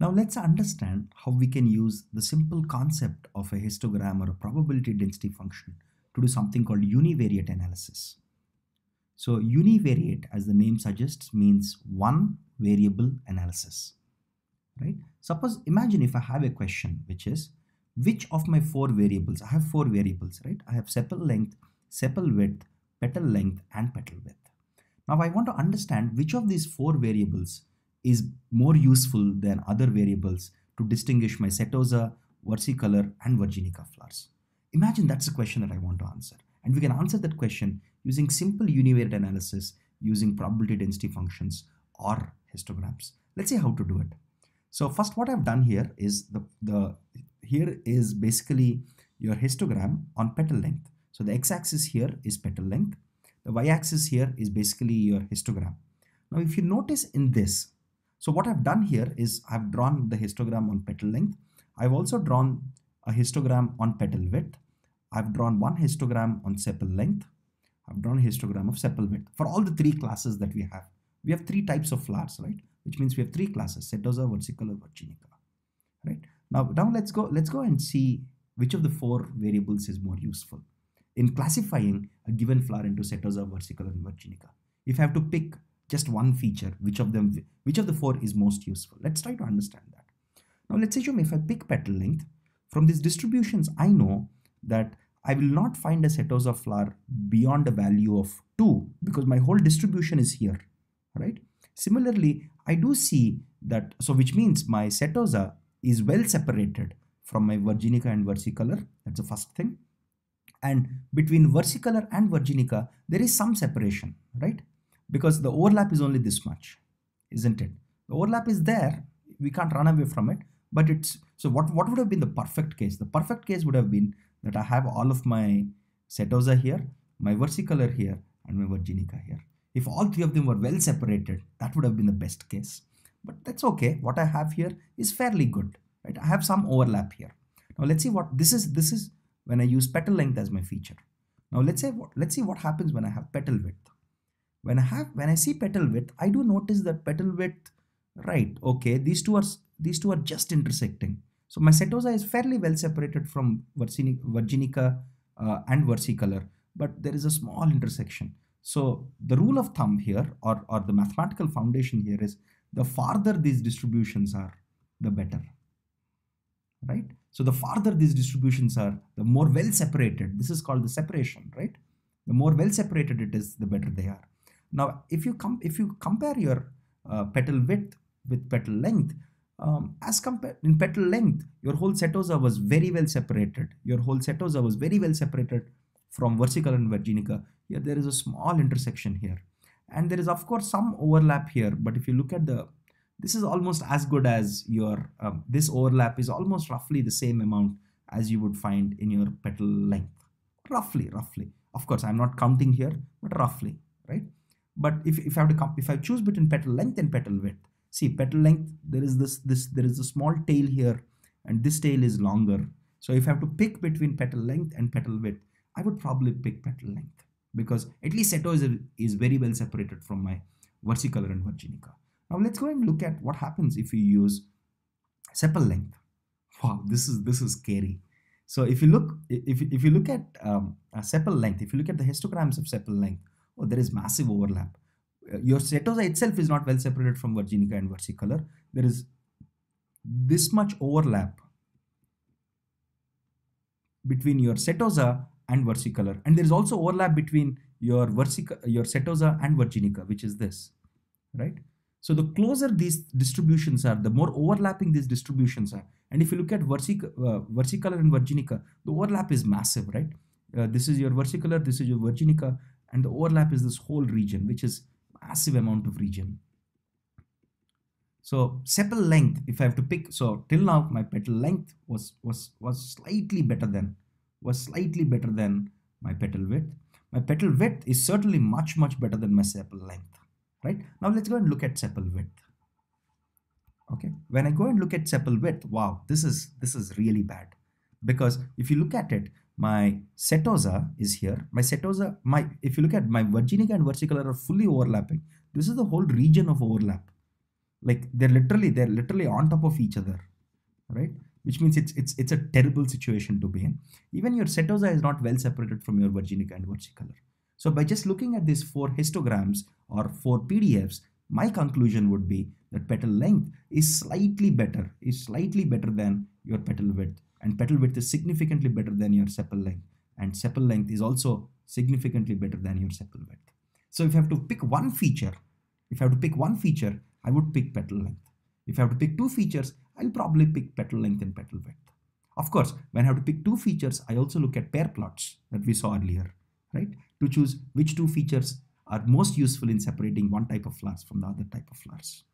Now let's understand how we can use the simple concept of a histogram or a probability density function to do something called univariate analysis. So univariate, as the name suggests, means one variable analysis, right? Suppose, imagine if I have a question which is, which of my four variables, I have four variables, right? I have sepal length, sepal width, petal length and petal width. Now I want to understand which of these four variables is more useful than other variables to distinguish my Setosa, versicolor and virginica flowers. Imagine that's the question that I want to answer, and we can answer that question using simple univariate analysis using probability density functions or histograms. Let's see how to do it. So first, what I've done here is here is basically your histogram on petal length. So the x-axis here is petal length, the y-axis here is basically your histogram. Now if you notice in this, so what I've done here is I've drawn the histogram on petal length. I've also drawn a histogram on petal width. I've drawn one histogram on sepal length. I've drawn a histogram of sepal width for all the three classes that we have. We have three types of flowers, right? Which means we have three classes, Setosa, versicolor, virginica, right? Now let's go and see which of the four variables is more useful in classifying a given flower into Setosa, versicolor, and virginica. If I have to pick just one feature, which of the four is most useful? Let's try to understand that. Now let's assume if I pick petal length, from these distributions I know that I will not find a Setosa flower beyond a value of 2 because my whole distribution is here, right? Similarly, I do see that, so which means my Setosa is well separated from my virginica and versicolor. That's the first thing. And between versicolor and virginica, there is some separation, right? Because the overlap is only this much, isn't it? The overlap is there, we can't run away from it, but it's, so what would have been the perfect case? The perfect case would have been that I have all of my Setosa here, my versicolor here and my virginica here. If all three of them were well separated, that would have been the best case. But that's okay, what I have here is fairly good, right? I have some overlap here. Now let's see what, this is when I use petal length as my feature. Now let's see what happens when I have petal width. When I see petal width, I do notice that petal width, right, okay, these two are just intersecting. So my Setosa is fairly well separated from virginica and versicolor, but there is a small intersection. So the rule of thumb here, or the mathematical foundation here is, the farther these distributions are, the better, right? So the farther these distributions are, the more well separated, this is called the separation, right? The more well separated it is, the better they are. Now, if you compare your petal width with petal length, in petal length, your whole Setosa was very well separated. Your whole Setosa was very well separated from versicolor and virginica. Here there is a small intersection here, and there is of course some overlap here. But if you look at this is almost as good as your this overlap is almost roughly the same amount as you would find in your petal length. Roughly. Of course, I'm not counting here, but roughly, right? But if I choose between petal length and petal width, see, petal length, there is a small tail here and this tail is longer. So if I have to pick between petal length and petal width, I would probably pick petal length because at least Setosa is very well separated from my versicolor and virginica. Now let's go and look at what happens if you use sepal length. Wow, this is scary. So if you look at sepal length, if you look at the histograms of sepal length, oh, there is massive overlap. Your Setosa itself is not well separated from virginica and versicolor. There is this much overlap between your Setosa and versicolor, and there is also overlap between your Setosa and virginica, which is this, right? So the closer these distributions are, the more overlapping these distributions are. And if you look at versicolor and virginica, the overlap is massive, right? This is your versicolor, this is your virginica, and the overlap is this whole region, which is massive amount of region. So sepal length, if I have to pick, so till now my petal length was slightly better than my petal width. My petal width is certainly much better than my sepal length, right? Now let's go and look at sepal width. Okay, when I go and look at sepal width, wow, this is really bad, because if you look at it, my Setosa is here. If you look at my virginica and versicolor are fully overlapping. This is the whole region of overlap. Like they're literally on top of each other, right? Which means it's a terrible situation to be in. Even your setosa is not well separated from your virginica and versicolor. So by just looking at these four histograms or four PDFs, my conclusion would be that petal length is slightly better than your petal width, and petal width is significantly better than your sepal length, and sepal length is also significantly better than your sepal width. So if I have to pick one feature, I would pick petal length. If I have to pick two features, I'll probably pick petal length and petal width. Of course, when I have to pick two features, I also look at pair plots that we saw earlier, right? To choose which two features are most useful in separating one type of flowers from the other type of flowers.